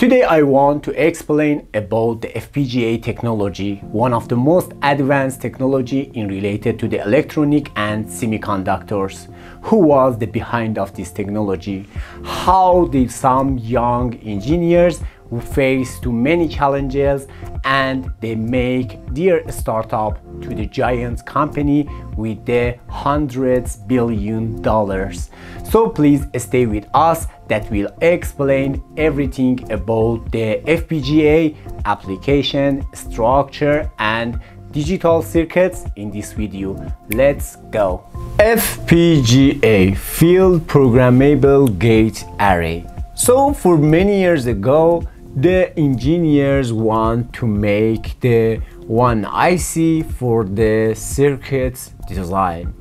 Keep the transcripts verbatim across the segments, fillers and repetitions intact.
Today I want to explain about the F P G A technology, one of the most advanced technology in related to the electronic and semiconductors. Who was the behind of this technology? How did some young engineers who face too many challenges and they make their startup to the giant company with the hundreds billion dollars. So please stay with us, that will explain everything about the F P G A application, structure and digital circuits in this video. Let's go. F P G A, Field Programmable Gate Array. So for many years ago, the engineers want to make the one I C for the circuits design.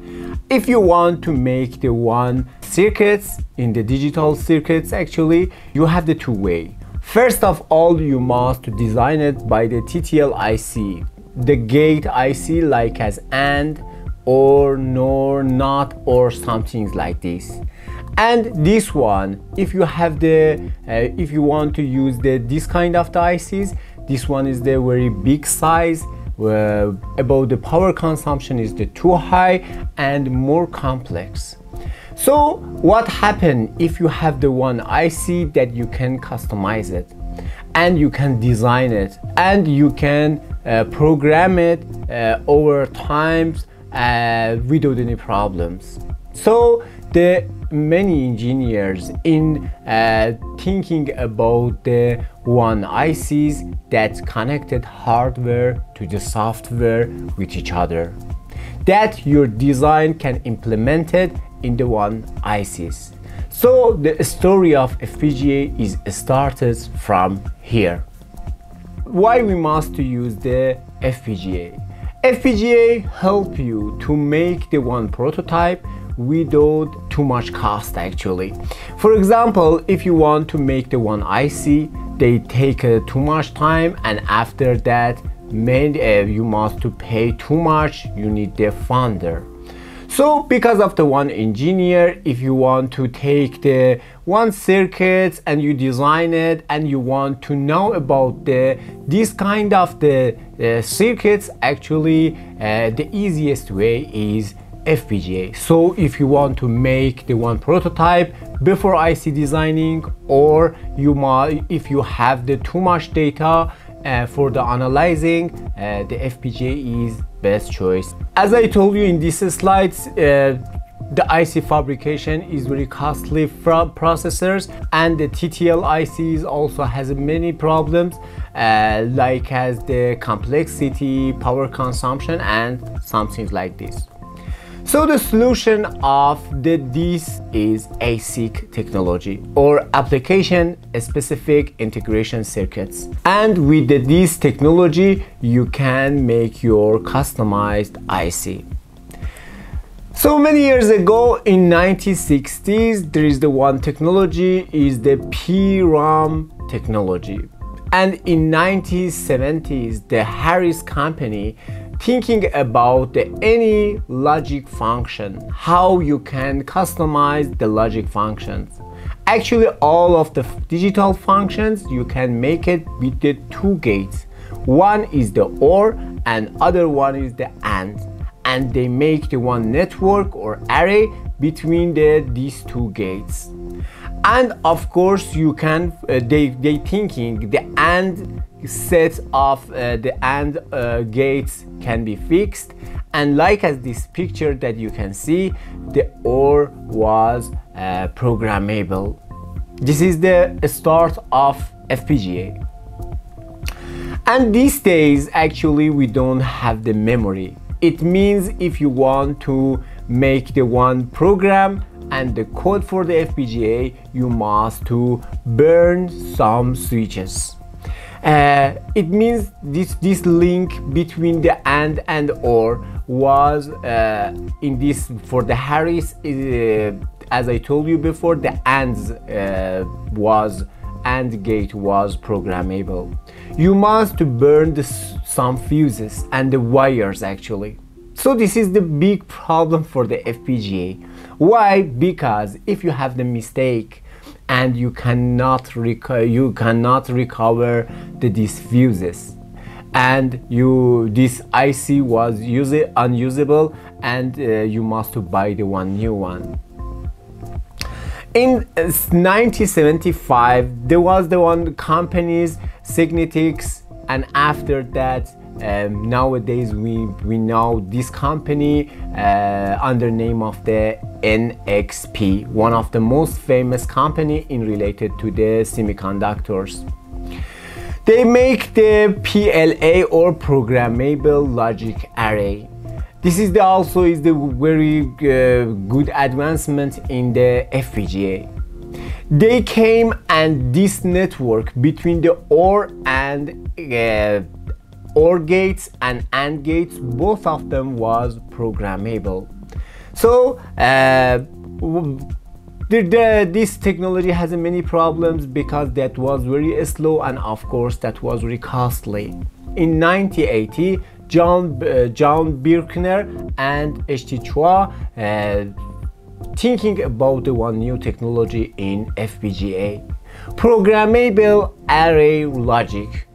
If you want to make the one circuits in the digital circuits, actually you have the two way. First of all, you must design it by the T T L I C, the gate I C like as AND or NOR, NOT or something like this. And this one, if you have the, uh, if you want to use the this kind of the I Cs, this one is the very big size. Uh, about the power consumption is the too high and more complex. So what happens if you have the one I C that you can customize it, and you can design it, and you can uh, program it uh, over times uh, without any problems. So the many engineers in uh, thinking about the one I Cs that connected hardware to the software with each other, that your design can implement it in the one I Cs. So the story of F P G A is started from here. Why we must use the F P G A? F P G A help you to make the one prototype without too much cost actually. For example, if you want to make the one I C, they take uh, too much time, and after that made, uh, you must to pay too much, you need the funder. So because of the one engineer, if you want to take the one circuits and you design it and you want to know about the this kind of the uh, circuits, actually uh, the easiest way is F P G A. So if you want to make the one prototype before I C designing, or you might if you have the too much data uh, for the analyzing, uh, the F P G A is best choice. As I told you in these slides, uh, the I C fabrication is very costly from processors, and the T T L I Cs also has many problems, uh, like as the complexity, power consumption and some things like this. So the solution of the, this is ASIC technology, or application specific integration circuits. And with the, this technology, you can make your customized I C. So many years ago in nineteen sixties, there is the one technology is the P ROM technology. And in nineteen seventies, the Harris company thinking about the, any logic function, how you can customize the logic functions. Actually, all of the digital functions, you can make it with the two gates. One is the OR and other one is the AND. And they make the one network or array between the, these two gates. And of course, you can, uh, they, they thinking the AND sets of uh, the AND uh, gates can be fixed, and like as this picture that you can see, the OR was uh, programmable. This is the start of F P G A. And these days actually we don't have the memory. It means if you want to make the one program and the code for the F P G A, you must to burn some switches. Uh, it means this this link between the AND and OR was uh, in this for the Harris. Uh, as I told you before, the ANDs uh, was AND gate was programmable. You must to burn the, some fuses and the wires actually. So this is the big problem for the F P G A. Why? Because if you have the mistake and you cannot recover you cannot recover the diffuses, and you this I C was usually unusable, and uh, you must buy the one new one. In nineteen seventy-five, there was the one companies Signetics, and after that, um, nowadays we we know this company uh, under name of the N X P, one of the most famous company in related to the semiconductors. They make the P L A or Programmable Logic Array. This is the also is the very uh, good advancement in the F P G A. They came and this network between the O R and uh, O R gates and AND gates, both of them was programmable. So uh, the, the, this technology has many problems because that was very slow, and of course that was very costly. In nineteen eighty, John, uh, John Birkner and H T Chua uh, thinking about the one new technology in F P G A, programmable array logic,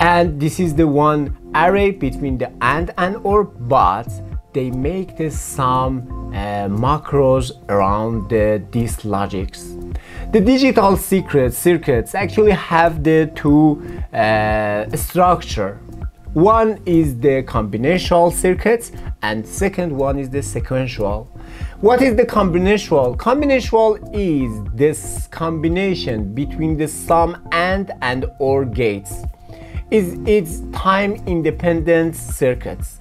and this is the one array between the AND and O R, but they make this some uh, macros around the, these logics. The digital secret circuits actually have the two uh, structure. One is the combinational circuits and second one is the sequential. What is the combinational? Combinational is this combination between the some AND and O R gates. It's, it's time independent circuits.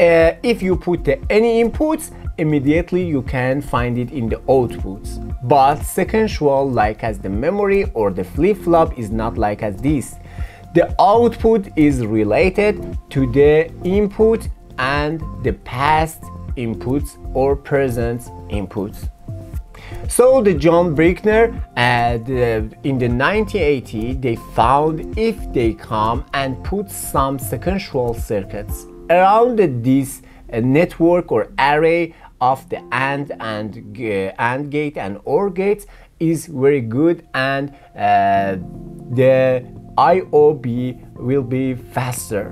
Uh, if you put the, any inputs, immediately you can find it in the outputs. But sequential, like as the memory or the flip-flop, is not like as this. The output is related to the input and the past inputs or present inputs. So the John Birkner had, uh, in the nineteen eighty, they found if they come and put some sequential circuits around this uh, network or array of the AND and uh, AND gate and O R gates is very good, and uh, the I O B will be faster.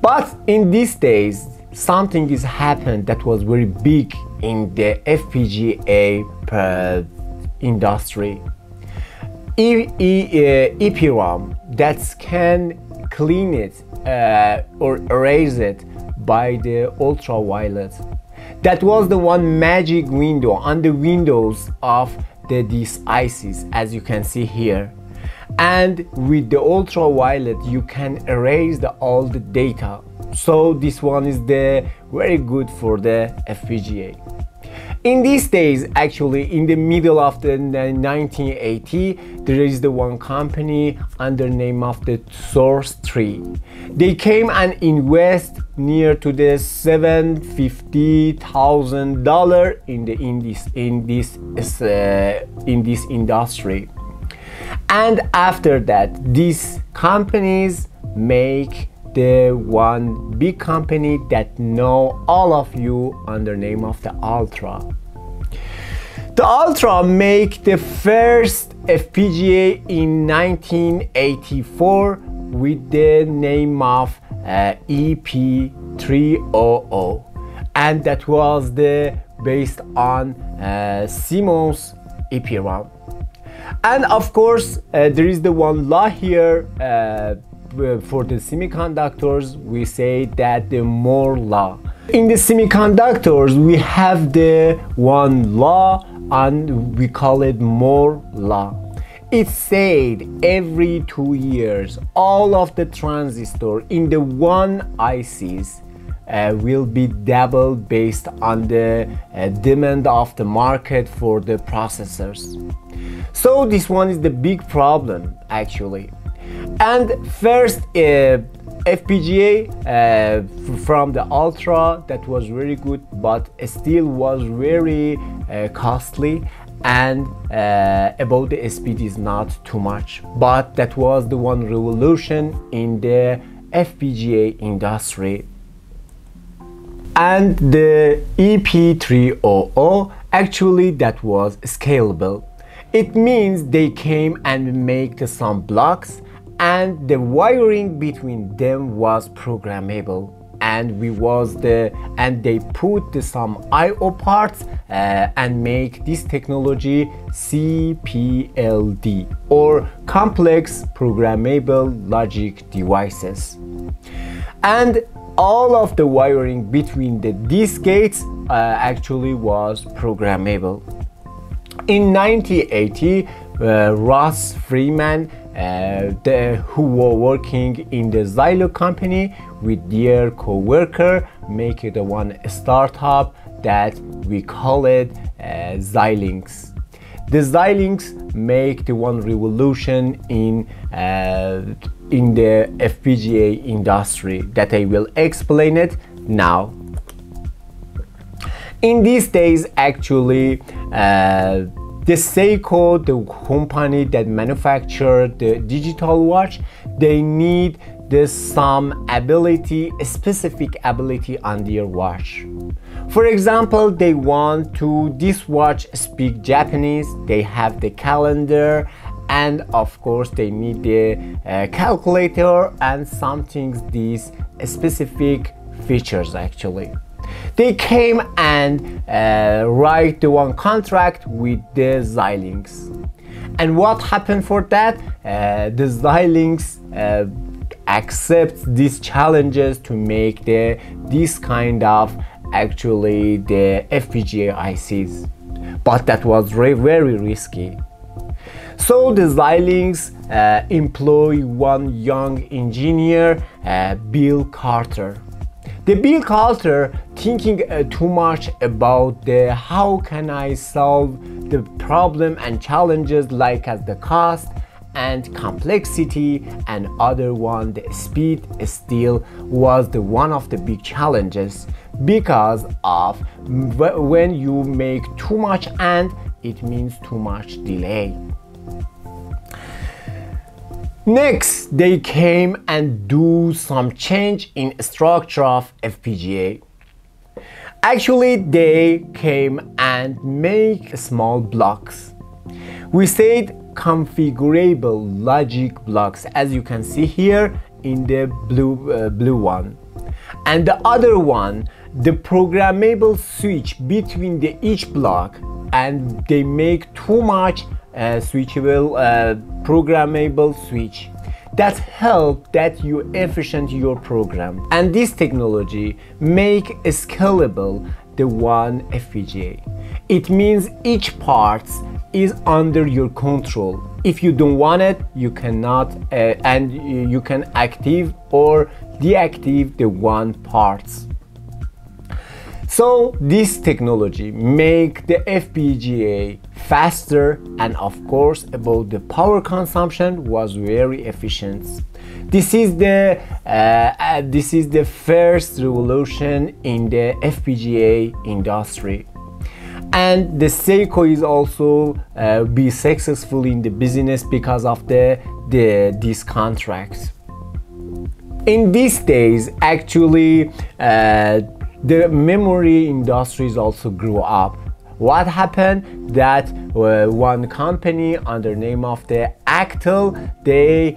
But in these days, something is happened that was very big in the F P G A industry. E e uh, EPROM that can clean it uh, or erase it by the ultraviolet. That was the one magic window on the windows of the, these I Cs, as you can see here. And with the ultraviolet you can erase the, all the data. So this one is the very good for the F P G A. In these days, actually in the middle of the nineteen eighty, there is the one company under name of the Source Tree. They came and invest near to the seven hundred fifty thousand dollars in the in this in this uh, in this industry. And after that, these companies make the one big company that know all of you under name of the Altera. The Altera make the first F P G A in nineteen eighty-four with the name of uh, E P three hundred, and that was the based on uh, CMOS EPROM. And of course, uh, there is the one law here uh, for the semiconductors. We say that the Moore law. In the semiconductors, we have the one law, and we call it Moore law. It said every two years, all of the transistor in the one I Cs Uh, will be double based on the uh, demand of the market for the processors. So this one is the big problem actually. And first uh, F P G A uh, from the Altera that was very good, but still was very uh, costly, and uh, about the speed is not too much. But that was the one revolution in the F P G A industry. And the E P three hundred, actually that was scalable. It means they came and made some blocks, and the wiring between them was programmable, and we was the and they put the, some I O parts uh, and make this technology C P L D, or complex programmable logic devices. And all of the wiring between the, these gates uh, actually was programmable. In nineteen eighty, uh, Ross Freeman, uh, the, who were working in the Xylo company with their co-worker, make it a one startup that we call it uh, Xilinx. The Xilinx make the one revolution in uh, in the F P G A industry that I will explain it now. In these days, actually, uh, the Seiko, the company that manufactured the digital watch, they need this some ability, specific ability on their watch. For example, they want to this watch speak Japanese, they have the calendar, and of course they need the uh, calculator and something, these specific features actually. They came and uh, write the one contract with the Xilinx. And what happened for that? Uh, the Xilinx uh, accepts these challenges to make the this kind of actually the F P G A I Cs. But that was very, very risky. So the Xilinx uh, employ one young engineer, uh, Bill Carter. The Bill Carter thinking uh, too much about the how can I solve the problem and challenges like as the cost and complexity and other one, the speed still was the one of the big challenges, because of when you make too much and it means too much delay. Next, they came and do some change in structure of F P G A. Actually, they came and make small blocks. We said configurable logic blocks, as you can see here in the blue, uh, blue one. And the other one, the programmable switch between the each block, and they make too much Uh, switchable uh, programmable switch that help that you efficient your program, and this technology make scalable the one F P G A. It means each part is under your control. If you don't want it, you cannot uh, and you can active or deactive the one parts. So this technology make the F P G A faster, and of course about the power consumption was very efficient. This is the uh, uh, this is the first revolution in the F P G A industry, and the Seiko is also uh, be successful in the business because of the, the this contract. In these days, actually. Uh, The memory industries also grew up. What happened? That uh, one company under name of the Actel, they uh,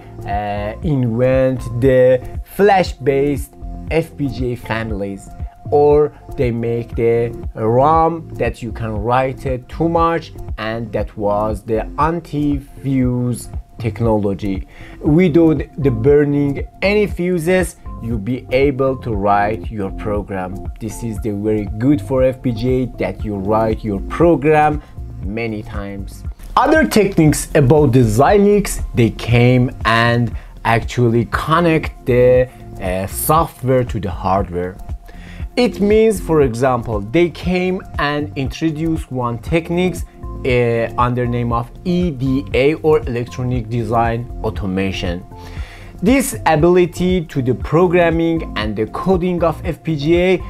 invent the flash-based F P G A families, or they make the ROM that you can write it too much, and that was the anti-fuse technology. Without the burning any fuses, you'll be able to write your program. This is the very good for F P G A that you write your program many times. Other techniques about the Xilinx, they came and actually connect the uh, software to the hardware. It means, for example, they came and introduced one techniques uh, under name of E D A, or Electronic Design Automation. This ability to the programming and the coding of F P G A uh,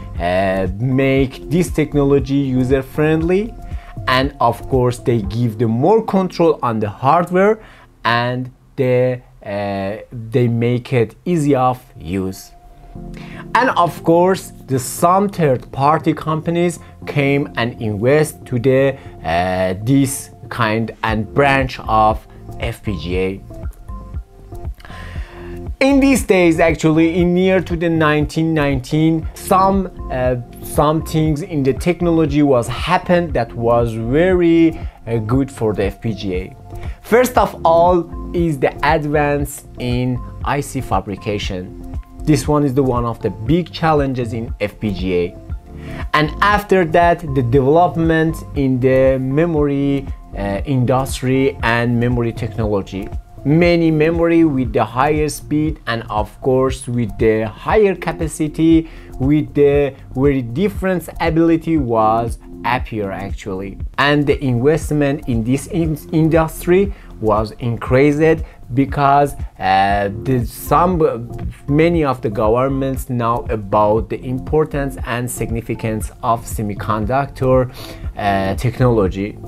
make this technology user-friendly, and of course they give the more control on the hardware, and they, uh, they make it easy of use. And of course the some third-party companies came and invest to the uh, this kind and branch of F P G A. In these days, actually, in near to the nineteen nineteen, some uh, some things in the technology was happened that was very uh, good for the F P G A. First of all is the advance in I C fabrication. This one is the one of the big challenges in F P G A. And after that, the development in the memory uh, industry and memory technology. Many memory with the higher speed and of course with the higher capacity, with the very different ability was appear actually, and the investment in this in industry was increased because uh, the, some many of the governments know about the importance and significance of semiconductor uh, technology.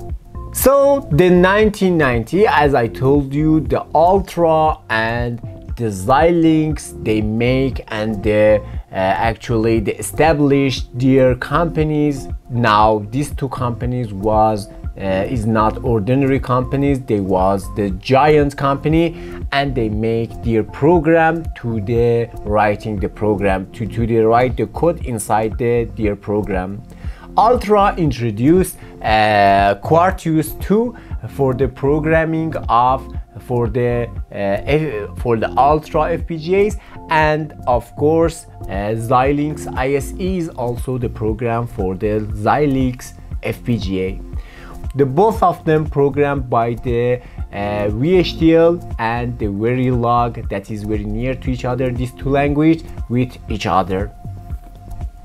So the nineteen ninety, as I told you, the Altera and the Xilinx, they make and they uh, actually they established their companies. Now these two companies was uh, is not ordinary companies, they was the giant company, and they make their program to the writing the program to to the write the code inside the their program. Altera introduced uh, Quartus two for the programming of for the uh, for the Altera F P G As, and of course uh, Xilinx I S E is also the program for the Xilinx F P G A. The both of them programmed by the uh, V H D L and the Verilog, that is very near to each other, these two languages with each other.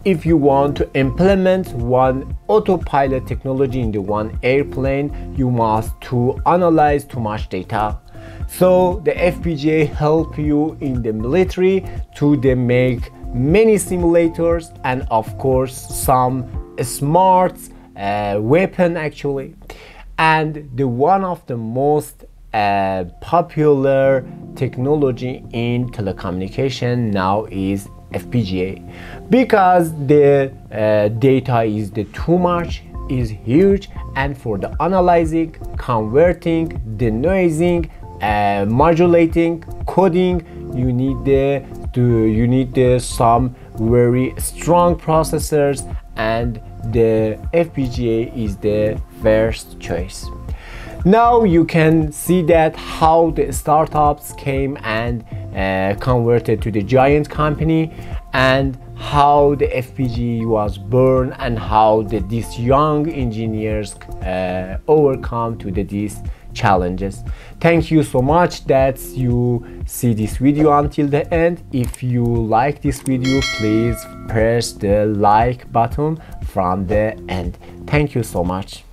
If you want to implement one autopilot technology into one airplane, you must to analyze too much data. So the F P G A help you in the military to they make many simulators and of course some smart uh, weapon actually. And the one of the most uh, popular technology in telecommunication now is F P G A, because the uh, data is the too much, is huge, and for the analyzing, converting, denoising, uh, modulating, coding, you need the to you need the, some very strong processors, and the F P G A is the first choice. Now you can see that how the startups came and uh, converted to the giant company, and how the F P G A was born, and how the, these young engineers uh, overcome to the, these challenges. Thank you so much that you see this video until the end. If you like this video, please press the like button from the end. Thank you so much.